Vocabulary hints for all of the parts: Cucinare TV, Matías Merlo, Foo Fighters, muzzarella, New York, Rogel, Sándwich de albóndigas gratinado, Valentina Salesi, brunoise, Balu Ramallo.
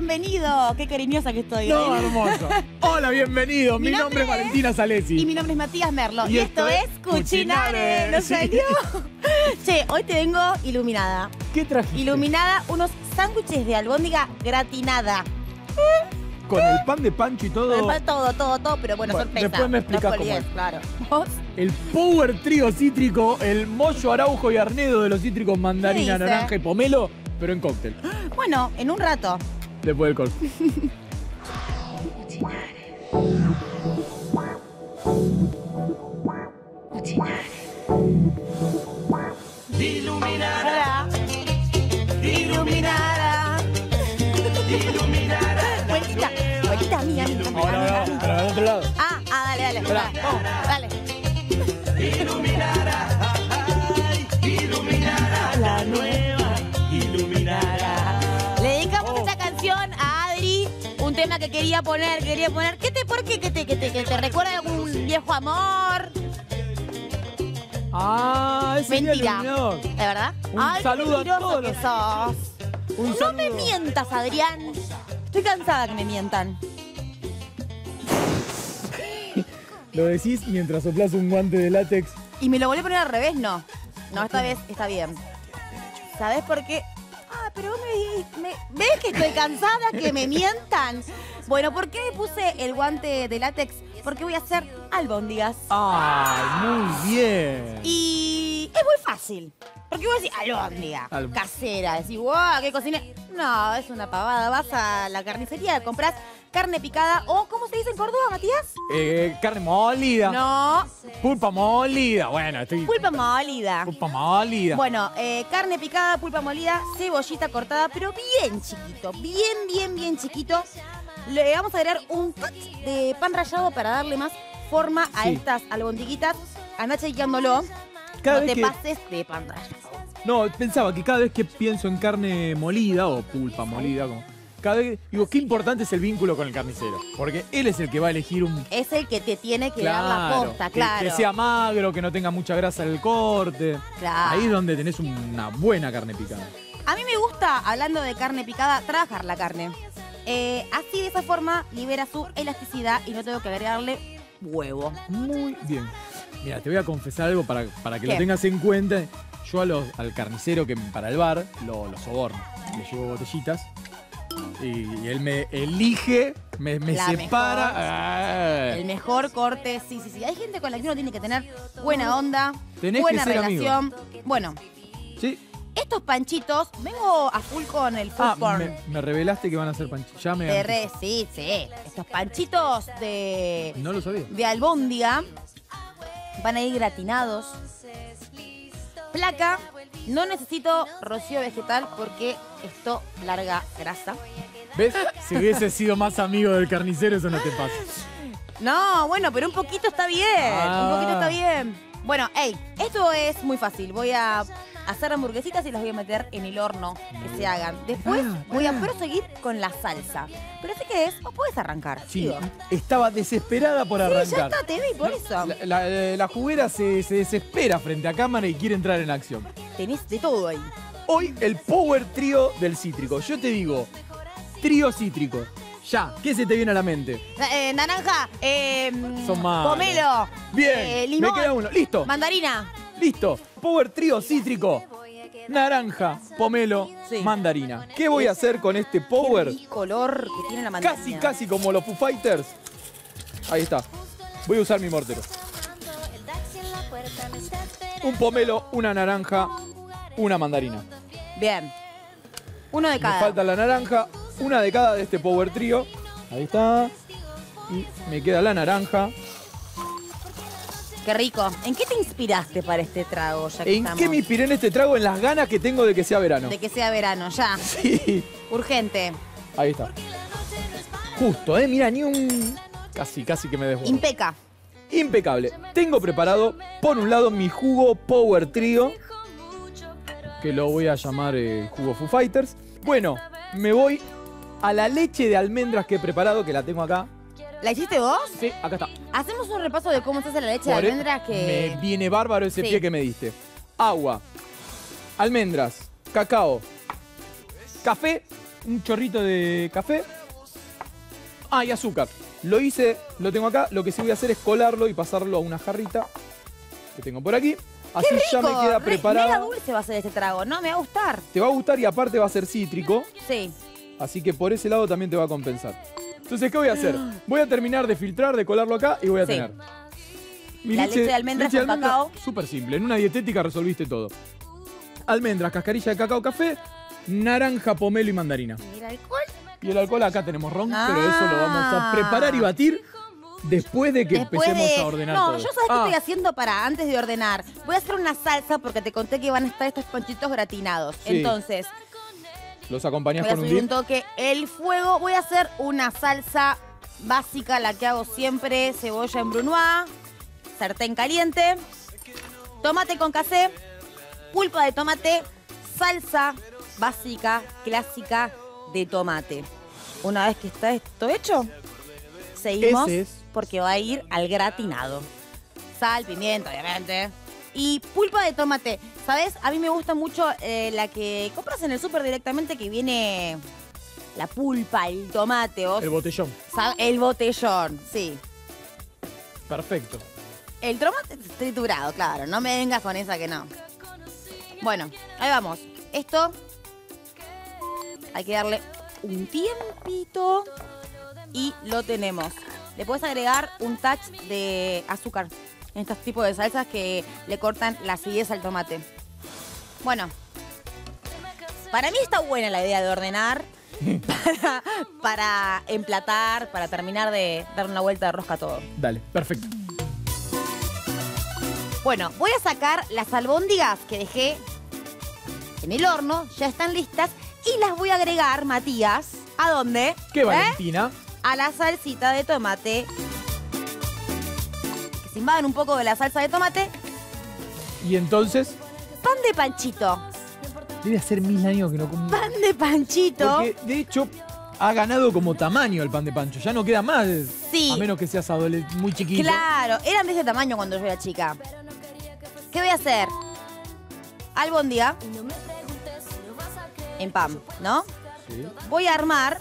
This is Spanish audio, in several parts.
bienvenido. Qué cariñosa que estoy. No, hermoso. Hola, bienvenido. Mi nombre es Valentina Salesi. Y mi nombre es Matías Merlo. Y esto es Cucinare. ¿No salió? Che, hoy te vengo iluminada. ¿Qué trajiste? Iluminada, unos sándwiches de albóndiga gratinada. Con el pan de pancho y todo. Con el pan, todo, pero bueno, sorpresa. Después me explicas cómo es. Claro. ¿Vos? El power trío cítrico, el mollo araujo y arnedo de los cítricos mandarina, naranja y pomelo, pero en cóctel. Bueno, en un rato. Después del cóctel. Iluminará, iluminará, iluminará. Abuelita mía, ahora, para el otro lado. Ah, dale. Dale. Iluminará, iluminará la nueva, iluminará. Le dedicamos esta canción a Adri, un tema que quería poner. ¿Por qué te recuerda a algún viejo amor? Ah, es mentira. ¿De verdad? Ay, saludo a todos. Que sos. No me mientas, Adrián. Estoy cansada que me mientan. Lo decís mientras soplás un guante de látex. Y me lo volví a poner al revés, no. No, esta vez está bien. ¿Sabés por qué? Ah, pero vos me ¿ves que estoy cansada que me mientan? Bueno, ¿por qué me puse el guante de látex? Porque voy a hacer albóndigas. ¡Ay, muy bien! Y es muy fácil. Porque vos decís albóndiga, casera. Decís, wow, qué cocina. No, es una pavada. Vas a la carnicería, compras carne picada o, ¿cómo se dice en Córdoba, Matías? Carne molida. No. Pulpa molida. Bueno, estoy... Pulpa molida. Bueno, carne picada, pulpa molida, cebollita cortada, pero bien chiquito. Bien chiquito. Le vamos a agregar un pat de pan rallado para darle más forma a estas albondiguitas. Andá chequeándolo. No te pases de pan rallado. No, pensaba que cada vez que pienso en carne molida o pulpa molida, como, cada vez digo, qué importante es el vínculo con el carnicero. Porque él es el que va a elegir un... Es el que te tiene que dar la posta, claro. Que sea magro, que no tenga mucha grasa en el corte. Claro. Ahí es donde tenés una buena carne picada. A mí me gusta, hablando de carne picada, trabajar la carne. Así, de esa forma, libera su elasticidad y no tengo que agregarle huevo. Muy bien. Mira, te voy a confesar algo para que lo tengas en cuenta. Yo al carnicero que para el bar lo soborno. Le llevo botellitas y él me elige, me separa. Mejor, el mejor corte, sí. Hay gente con la que uno tiene que tener buena onda, buena relación. Amigo. Bueno, sí. Estos panchitos, vengo a full con el food porn. Me revelaste que van a ser panchitos. Ya me... Sí. Estos panchitos de... No lo sabía. De albóndiga van a ir gratinados. Placa, no necesito rocío vegetal porque esto larga grasa. ¿Ves? Si hubiese sido más amigo del carnicero, eso no te pasa. No, bueno, pero un poquito está bien. Bueno, esto es muy fácil. Voy a hacer hamburguesitas y las voy a meter en el horno que se hagan. Después voy a proseguir con la salsa. Pero así que vos podés arrancar. Sí, digo. Estaba desesperada por arrancar. Sí, ya está, te vi, por eso. La juguera se desespera frente a cámara y quiere entrar en acción. Tenés de todo ahí. Hoy el power trío del cítrico. Yo te digo, trío cítrico. Ya, ¿qué se te viene a la mente? Naranja, pomelo, bien, limón, me queda uno, listo. Mandarina. Listo, power trío cítrico, naranja, pomelo, mandarina. ¿Qué voy a hacer con este power? El color que tiene la mandarina. Casi como los Foo Fighters. Ahí está, voy a usar mi mortero. Un pomelo, una naranja, una mandarina. Bien, uno de cada. Me falta la naranja. Una de cada de este power trío. Ahí está. Y me queda la naranja. Qué rico. ¿En qué te inspiraste para este trago? Ya que ¿En qué me inspiré en este trago? En las ganas que tengo de que sea verano. De que sea verano, ya. Sí. Urgente. Ahí está. Justo, mira, ni un... Casi que me desbordo. Impecable. Tengo preparado, por un lado, mi jugo power trío. Que lo voy a llamar jugo Foo Fighters. Bueno, me voy a la leche de almendras que he preparado, que la tengo acá. ¿La hiciste vos? Sí, acá está. Hacemos un repaso de cómo se hace la leche de almendras que... Me viene bárbaro ese pie que me diste. Agua, almendras, cacao, café un chorrito de café. Ah, y azúcar. Lo hice, lo tengo acá. Lo que sí voy a hacer es colarlo y pasarlo a una jarrita que tengo por aquí. Así rico, ya me queda preparado. Mega dulce va a ser este trago, ¿no? Me va a gustar. Te va a gustar y aparte va a ser cítrico. Sí. Así que por ese lado también te va a compensar. Entonces, ¿qué voy a hacer? Voy a terminar de filtrar, de colarlo acá y voy a tener... Mi la leche de almendras con cacao. Súper simple. En una dietética resolviste todo. Almendras, cascarilla de cacao, café, naranja, pomelo y mandarina. ¿Y el alcohol? Y el alcohol acá tenemos ron, pero eso lo vamos a preparar y batir después de que empecemos a ordenar todo. No, yo sabes qué estoy haciendo para antes de ordenar. Voy a hacer una salsa porque te conté que van a estar estos panchitos gratinados. Sí. Entonces... ¿Los acompañás con un dip? Voy a subir un toque el fuego. Voy a hacer una salsa básica, la que hago siempre. Cebolla en brunoise, sartén caliente, tomate con casé, pulpa de tomate, salsa básica, clásica de tomate. Una vez que está esto hecho, seguimos porque va a ir al gratinado. Sal, pimienta, obviamente. Y pulpa de tomate. ¿Sabes? A mí me gusta mucho la que compras en el súper directamente, que viene la pulpa, el tomate. El botellón. El botellón, sí. Perfecto. El tomate triturado, claro. No me vengas con esa que no. Bueno, ahí vamos. Esto hay que darle un tiempito y lo tenemos. Le puedes agregar un touch de azúcar en estos tipos de salsas que le cortan la acidez al tomate. Bueno, para mí está buena la idea de ordenar para emplatar, para terminar de dar una vuelta de rosca a todo. Dale, perfecto. Bueno, voy a sacar las albóndigas que dejé en el horno, ya están listas, y las voy a agregar, Matías, ¿a dónde? ¿Qué, Valentina? A la salsita de tomate. Que se invaden un poco de la salsa de tomate. ¿Y entonces? Pan de panchito. Debe hacer 1000 años que no como... Pan de panchito. Porque, de hecho, ha ganado como tamaño el pan de pancho. Ya no queda más, sí. A menos que seas muy chiquito. Claro, eran de ese tamaño cuando yo era chica. ¿Qué voy a hacer? Albóndiga en pan, ¿no? Sí. Voy a armar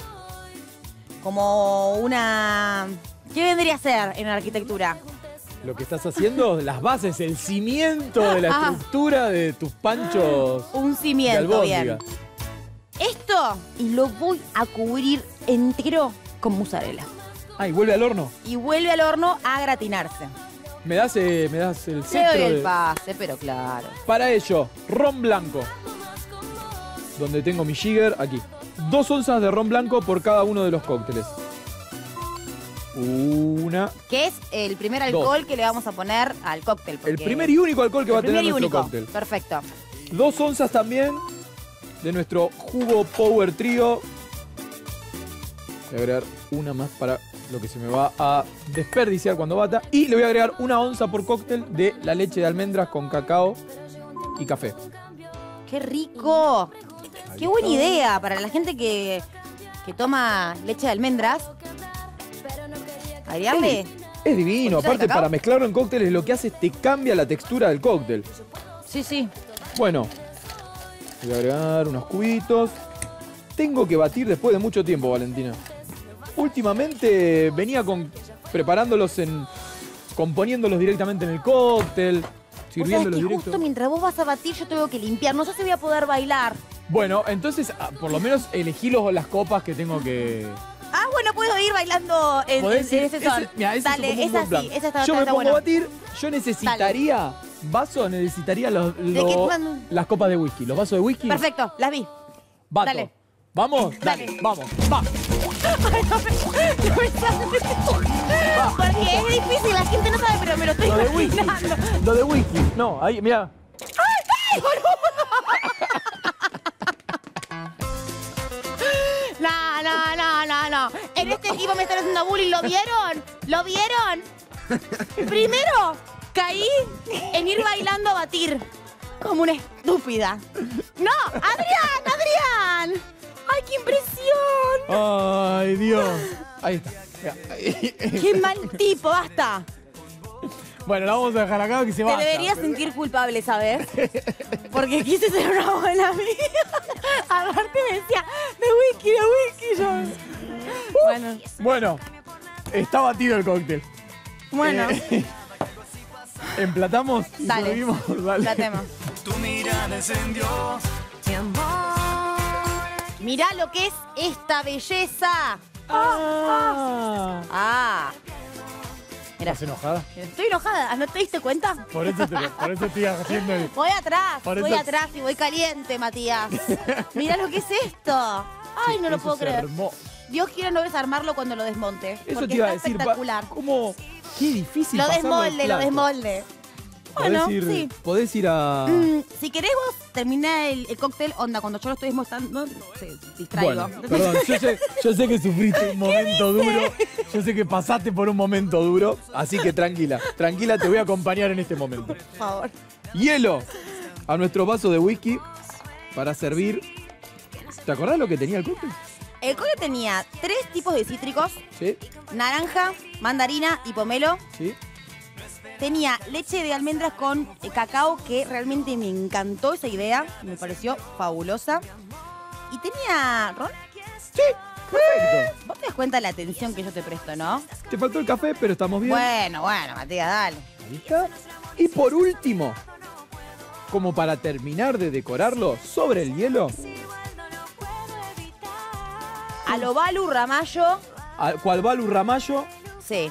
como una... ¿Qué vendría a ser en arquitectura? Lo que estás haciendo, las bases, el cimiento de la estructura de tus panchos. Un cimiento, bien. Esto y lo voy a cubrir entero con mozzarella. Ah, ¿y vuelve al horno? Y vuelve al horno a gratinarse. Me das el centro. Te doy el pase, pero claro. Para ello, ron blanco. Donde tengo mi jigger, aquí. 2 onzas de ron blanco por cada uno de los cócteles. Una. Que es el primer alcohol que le vamos a poner al cóctel. El primer y único alcohol que va a tener nuestro cóctel. Perfecto. 2 onzas también de nuestro jugo Power Trio. Voy a agregar una más para lo que se me va a desperdiciar cuando bata. Y le voy a agregar 1 onza por cóctel de la leche de almendras con cacao y café. ¡Qué rico! Ahí. ¡Qué buena idea! Para la gente que toma leche de almendras. Agregarle. Es divino. Aparte, para mezclarlo en cócteles, lo que hace es te cambia la textura del cóctel. Sí, sí. Bueno. Voy a agregar unos cubitos. Tengo que batir después de mucho tiempo, Valentina. Últimamente venía preparándolos, componiéndolos directamente en el cóctel, sirviéndolos directo. Justo mientras vos vas a batir yo tengo que limpiar, no sé si voy a poder bailar. Bueno, entonces por lo menos elegí las copas que tengo que... Ah, bueno, puedo ir bailando en ese sol. Mirá, dale, esa sí, esa está buena. Yo me pongo a batir, yo necesitaría vasos, necesitaría las copas de whisky, los vasos de whisky. Perfecto, las vi. Bato. Dale. ¿Vamos? Dale, vamos, va. Porque es difícil, la gente no sabe, pero me lo estoy imaginando. Lo de whisky. No, ahí, mira. ¡Ay, boludo! No. En este equipo me están haciendo bullying. ¿Lo vieron? ¿Lo vieron? Primero caí en ir bailando a batir. Como una estúpida. ¡No! ¡Adrián! ¡Ay, qué impresión! ¡Ay, Dios! Ahí está. ¡Qué mal tipo! ¡Basta! Bueno, la vamos a dejar acá que se vaya. Te deberías sentir culpable, ¿sabes? Porque quise ser una buena amiga. Aparte me decía, de whisky, yo... Bueno, está batido el cóctel. Bueno. Emplatamos y dale, subimos. Dale. Emplatemos. Tu mirada encendió mi amor. Mirá lo que es esta belleza. Mira. ¿Estás enojada? Estoy enojada, ¿no te diste cuenta? Por eso estoy haciendo el... Voy atrás y voy caliente, Matías. Mirá lo que es esto. Ay, no lo puedo creer. Armó. Dios quiera no desarmarlo cuando lo desmonte. Eso te iba a decir. Espectacular. ¿Cómo? Qué difícil. Lo desmolde. Bueno, sí. Podés ir a... si querés vos, termina el cóctel. Onda, cuando yo lo estoy mostrando, se distraigo. Bueno, perdón, yo sé que sufriste un momento duro. Yo sé que pasaste por un momento duro. Así que tranquila, tranquila, te voy a acompañar en este momento. Por favor. Hielo a nuestro vaso de whisky para servir... ¿Te acordás lo que tenía el cóctel? El cóctel tenía 3 tipos de cítricos. Sí. Naranja, mandarina y pomelo. Sí. Tenía leche de almendras con cacao, que realmente me encantó esa idea. Me pareció fabulosa. Y tenía... ¿Ron? Sí, perfecto. Vos te das cuenta de la atención que yo te presto, ¿no? Te faltó el café, pero estamos bien. Bueno, Matías, dale. Ahí está. Y por último, como para terminar de decorarlo, sobre el hielo... A lo Balu Ramallo. ¿Cuál Balu Ramallo? Sí.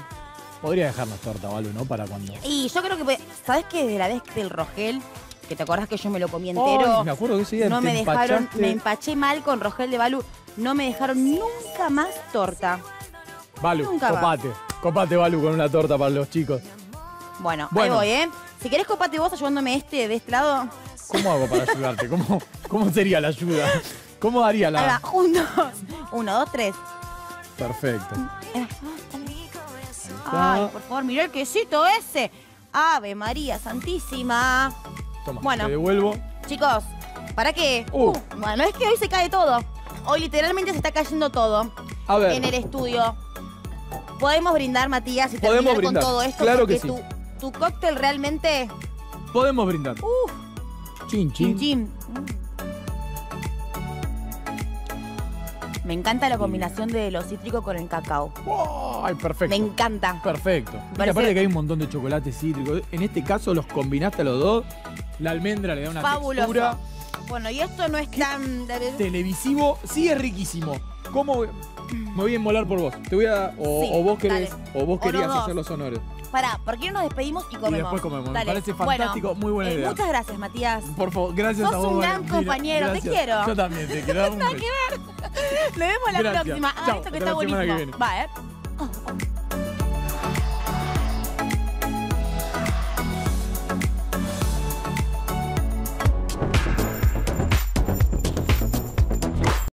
Podría dejarnos torta, Balu, ¿no? Para cuando... Y yo creo que... ¿Sabés qué? Desde la vez del Rogel, que te acordás que yo me lo comí entero. Ay, me acuerdo que ese día no me dejaron, empachaste. Me empaché mal con Rogel de Balu. No me dejaron nunca más torta. Balu, nunca copate. Copate, Balu, con una torta para los chicos. Bueno, ahí voy, ¿eh? Si querés copate vos ayudándome de este lado. ¿Cómo hago para ayudarte? ¿Cómo sería la ayuda? ¿Cómo daría la...? Ahora, 1, 2, 3. Perfecto. Ay, por favor, mirá el quesito ese. Ave María Santísima. Toma, bueno, te devuelvo. Chicos, ¿para qué? Bueno, es que hoy se cae todo. Hoy literalmente se está cayendo todo. A ver. En el estudio. Podemos brindar, Matías, y terminar con todo esto. Claro que sí. Tu cóctel realmente... Podemos brindar. Chin, chin. Chin, chin. Me encanta la combinación de lo cítrico con el cacao. ¡Ay, perfecto! Me encanta. Perfecto. Y aparte que hay un montón de chocolates cítricos. En este caso los combinaste a los dos. La almendra le da una textura. Bueno, y esto no es tan... televisivo. Sí, es riquísimo. ¿Cómo? Me voy a inmolar por vos. Te voy a... O vos querías hacer los honores. Pará, ¿por qué no nos despedimos y comemos? Y después comemos. Dale. Me parece fantástico, bueno, muy buena idea. Muchas gracias, Matías. Por favor, gracias a vos. Sos un gran compañero, te quiero. Yo también te quiero. Nada que ver. Nos vemos la próxima. Chau, esto que está buenísimo. Va,